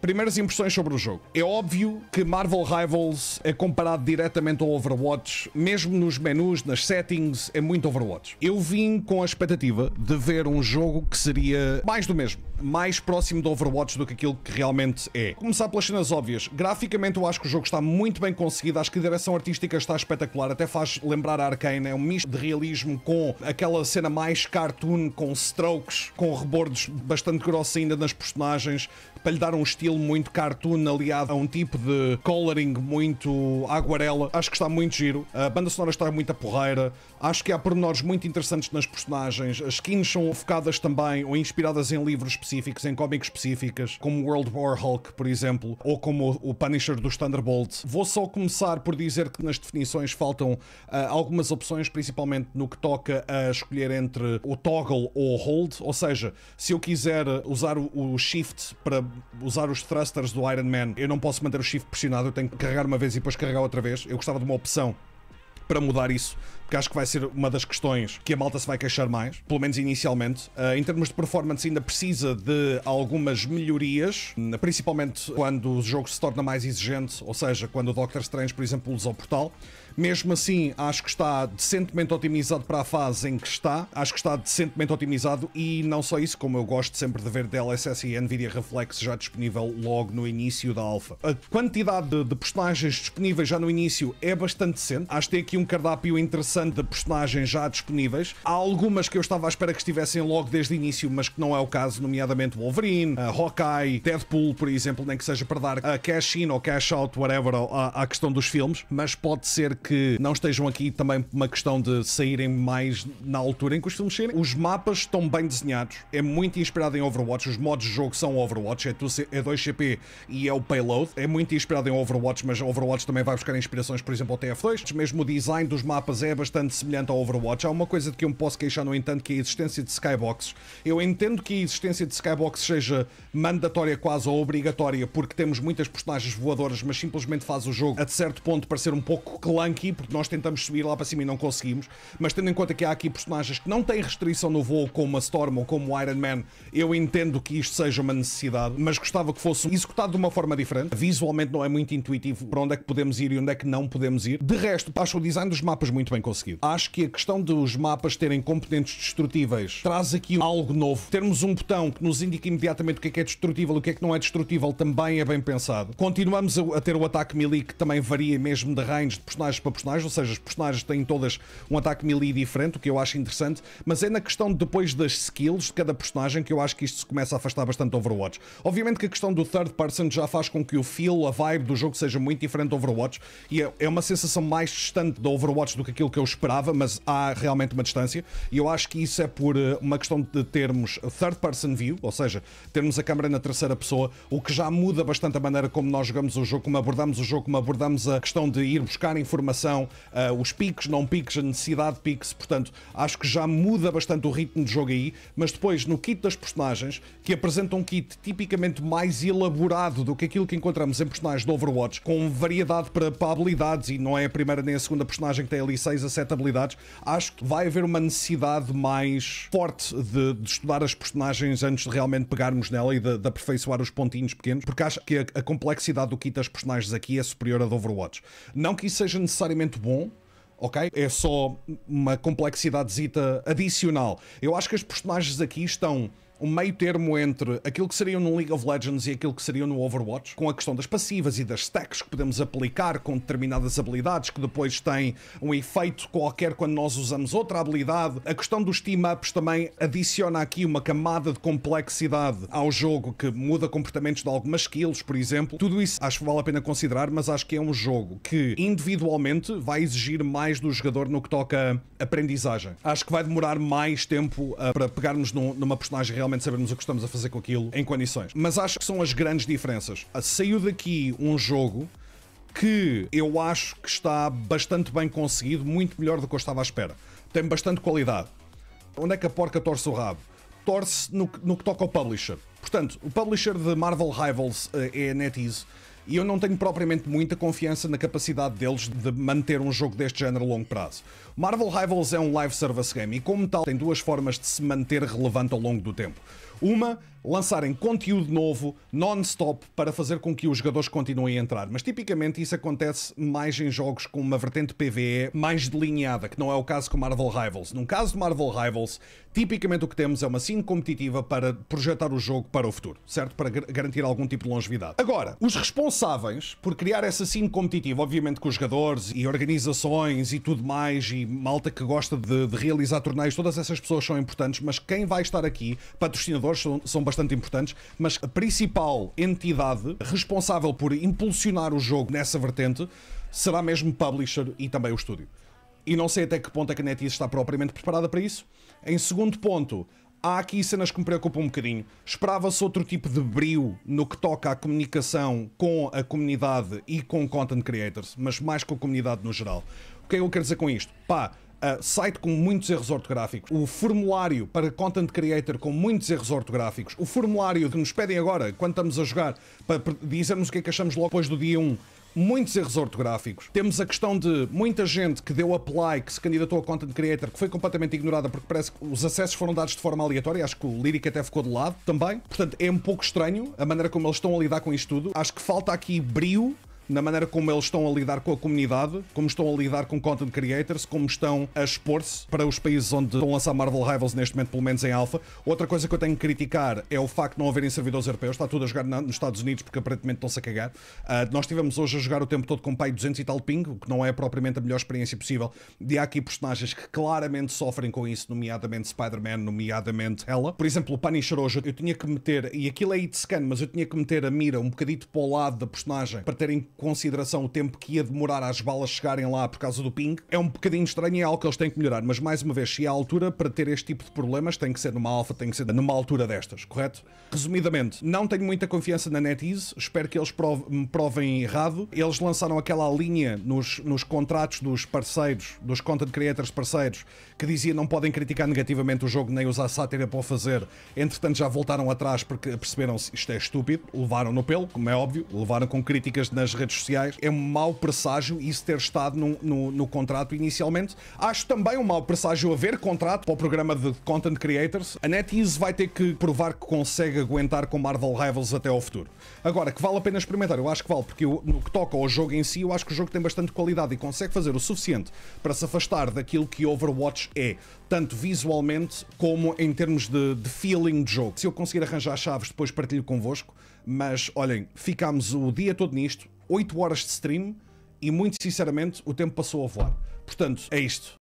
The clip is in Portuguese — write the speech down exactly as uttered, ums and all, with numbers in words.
Primeiras impressões sobre o jogo. É óbvio que Marvel Rivals é comparado diretamente ao Overwatch, mesmo nos menus, nas settings, é muito Overwatch. Eu vim com a expectativa de ver um jogo que seria mais do mesmo, mais próximo do Overwatch do que aquilo que realmente é. Começar pelas cenas óbvias. Graficamente eu acho que o jogo está muito bem conseguido, acho que a direção artística está espetacular, até faz lembrar a Arkane, é um misto de realismo com aquela cena mais cartoon, com strokes, com rebordos bastante grossos ainda nas personagens, para lhe dar um estilo muito cartoon aliado a um tipo de coloring muito aguarela. Acho que está muito giro. A banda sonora está muito a porreira. Acho que há pormenores muito interessantes nas personagens. As skins são focadas também ou inspiradas em livros específicos, em cómics específicas, como World War Hulk, por exemplo, ou como o Punisher dos Thunderbolts. Vou só começar por dizer que nas definições faltam uh, algumas opções, principalmente no que toca a escolher entre o toggle ou o hold, ou seja, se eu quiser usar o, o shift para usar os thrusters do Iron Man, eu não posso manter o shift pressionado, eu tenho que carregar uma vez e depois carregar outra vez. Eu gostava de uma opção para mudar isso, porque acho que vai ser uma das questões que a malta se vai queixar mais, pelo menos inicialmente. Uh, em termos de performance ainda precisa de algumas melhorias, principalmente quando o jogo se torna mais exigente, ou seja, quando o Doctor Strange, por exemplo, usa o portal. Mesmo assim, acho que está decentemente otimizado para a fase em que está, acho que está decentemente otimizado e não só isso, como eu gosto sempre de ver D L S S e NVIDIA Reflex já disponível logo no início da alfa. A quantidade de, de personagens disponíveis já no início é bastante decente, acho que tem aqui um cardápio interessante de personagens já disponíveis. Há algumas que eu estava à espera que estivessem logo desde o início, mas que não é o caso, nomeadamente Wolverine, Hawkeye, Deadpool, por exemplo, nem que seja para dar a cash in ou cash out, whatever, à, à questão dos filmes, mas pode ser que não estejam aqui também uma questão de saírem mais na altura em que os filmes saírem. Os mapas estão bem desenhados, é muito inspirado em Overwatch, os modos de jogo são Overwatch, é dois C P e é o payload, é muito inspirado em Overwatch, mas Overwatch também vai buscar inspirações, por exemplo, ao T F dois, mesmo o design dos mapas é bastante bastante semelhante ao Overwatch. Há uma coisa de que eu me posso queixar, no entanto, que é a existência de skyboxes. Eu entendo que a existência de skyboxes seja mandatória quase ou obrigatória, porque temos muitas personagens voadoras, mas simplesmente faz o jogo, a certo ponto, parecer um pouco clunky, porque nós tentamos subir lá para cima e não conseguimos, mas tendo em conta que há aqui personagens que não têm restrição no voo, como a Storm ou como o Iron Man, eu entendo que isto seja uma necessidade, mas gostava que fosse executado de uma forma diferente. Visualmente não é muito intuitivo para onde é que podemos ir e onde é que não podemos ir. De resto, acho o design dos mapas muito bem conseguido. Acho que a questão dos mapas terem componentes destrutíveis traz aqui algo novo. Termos um botão que nos indica imediatamente o que é que é destrutível e o que é que não é destrutível também é bem pensado. Continuamos a ter o ataque melee, que também varia mesmo de range de personagens para personagens, ou seja, as personagens têm todas um ataque melee diferente, o que eu acho interessante, mas é na questão depois das skills de cada personagem que eu acho que isto se começa a afastar bastante do Overwatch. Obviamente que a questão do third person já faz com que o feel, a vibe do jogo seja muito diferente do Overwatch e é uma sensação mais distante do Overwatch do que aquilo que eu esperava, mas há realmente uma distância e eu acho que isso é por uma questão de termos third person view, ou seja, termos a câmera na terceira pessoa, o que já muda bastante a maneira como nós jogamos o jogo, como abordamos o jogo, como abordamos a questão de ir buscar informação, uh, os picos, não picos, a necessidade de picos, portanto, acho que já muda bastante o ritmo de jogo aí, mas depois no kit das personagens, que apresenta um kit tipicamente mais elaborado do que aquilo que encontramos em personagens do Overwatch, com variedade para, para habilidades, e não é a primeira nem a segunda personagem que tem ali seis a sete habilidades, acho que vai haver uma necessidade mais forte de, de estudar as personagens antes de realmente pegarmos nela e de, de aperfeiçoar os pontinhos pequenos, porque acho que a, a complexidade do kit das personagens aqui é superior à do Overwatch. Não que isso seja necessariamente bom, ok? É só uma complexidadezita adicional. Eu acho que as personagens aqui estão um meio termo entre aquilo que seriam no League of Legends e aquilo que seriam no Overwatch, com a questão das passivas e das stacks que podemos aplicar com determinadas habilidades que depois têm um efeito qualquer quando nós usamos outra habilidade. A questão dos team-ups também adiciona aqui uma camada de complexidade ao jogo que muda comportamentos de algumas skills, por exemplo. Tudo isso acho que vale a pena considerar, mas acho que é um jogo que individualmente vai exigir mais do jogador no que toca a aprendizagem. Acho que vai demorar mais tempo uh, para pegarmos num, numa personagem realmente sabermos o que estamos a fazer com aquilo em condições. Mas acho que são as grandes diferenças. Saiu daqui um jogo que eu acho que está bastante bem conseguido, muito melhor do que eu estava à espera. Tem bastante qualidade. Onde é que a porca torce o rabo? Torce no, no que toca ao publisher. Portanto, o publisher de Marvel Rivals é a NetEase. E eu não tenho propriamente muita confiança na capacidade deles de manter um jogo deste género a longo prazo. Marvel Rivals é um live service game e, como tal, tem duas formas de se manter relevante ao longo do tempo. Uma, lançarem conteúdo novo, non-stop, para fazer com que os jogadores continuem a entrar. Mas tipicamente isso acontece mais em jogos com uma vertente P V E mais delineada, que não é o caso com Marvel Rivals. No caso de Marvel Rivals, tipicamente o que temos é uma cena competitiva para projetar o jogo para o futuro, certo? Para garantir algum tipo de longevidade. Agora, os responsáveis por criar essa cena competitiva, obviamente com os jogadores e organizações e tudo mais, e malta que gosta de, de realizar torneios, todas essas pessoas são importantes, mas quem vai estar aqui, patrocinadores são, são bastante importantes, mas a principal entidade responsável por impulsionar o jogo nessa vertente será mesmo o publisher e também o estúdio. E não sei até que ponto é que a NetEase está propriamente preparada para isso. Em segundo ponto, há aqui cenas que me preocupam um bocadinho. Esperava-se outro tipo de brio no que toca à comunicação com a comunidade e com content creators, mas mais com a comunidade no geral. O que é que eu quero dizer com isto? Pá, uh, site com muitos erros ortográficos, o formulário para content creator com muitos erros ortográficos, o formulário que nos pedem agora, quando estamos a jogar, para dizermos o que é que achamos logo depois do dia um, muitos erros ortográficos. Temos a questão de muita gente que deu apply, que se candidatou a content creator, que foi completamente ignorada porque parece que os acessos foram dados de forma aleatória. Acho que o Lyric até ficou de lado também. Portanto, é um pouco estranho a maneira como eles estão a lidar com isto tudo. Acho que falta aqui brio na maneira como eles estão a lidar com a comunidade, como estão a lidar com content creators, como estão a expor-se para os países onde estão a lançar Marvel Rivals neste momento, pelo menos em alfa. Outra coisa que eu tenho que criticar é o facto de não haverem servidores europeus. Está tudo a jogar nos Estados Unidos porque aparentemente estão-se a cagar. Uh, nós estivemos hoje a jogar o tempo todo com pai duzentos e tal ping, o que não é propriamente a melhor experiência possível. E há aqui personagens que claramente sofrem com isso, nomeadamente Spider-Man, nomeadamente Hela. Por exemplo, o Punisher hoje eu tinha que meter, e aquilo é hitscan, mas eu tinha que meter a mira um bocadito para o lado da personagem para terem consideração o tempo que ia demorar às balas chegarem lá por causa do ping. É um bocadinho estranho e é algo que eles têm que melhorar, mas mais uma vez, se há altura para ter este tipo de problemas, tem que ser numa alfa, tem que ser numa altura destas, correto? Resumidamente, não tenho muita confiança na NetEase, espero que eles me provem errado. Eles lançaram aquela linha nos, nos contratos dos parceiros, dos content creators parceiros, que dizia não podem criticar negativamente o jogo nem usar sátira para o fazer. Entretanto já voltaram atrás porque perceberam-se, isto é estúpido, levaram no pelo, como é óbvio, levaram com críticas nas redes sociais. É um mau presságio isso ter estado no, no, no contrato inicialmente. Acho também um mau presságio haver contrato para o programa de content creators. A NetEase vai ter que provar que consegue aguentar com Marvel Rivals até ao futuro. Agora, que vale a pena experimentar? Eu acho que vale, porque eu, no que toca ao jogo em si, eu acho que o jogo tem bastante qualidade e consegue fazer o suficiente para se afastar daquilo que Overwatch é, tanto visualmente como em termos de, de feeling de jogo. Se eu conseguir arranjar chaves, depois partilho convosco. Mas, olhem, ficámos o dia todo nisto. oito horas de stream e, muito sinceramente, o tempo passou a voar. Portanto, é isto.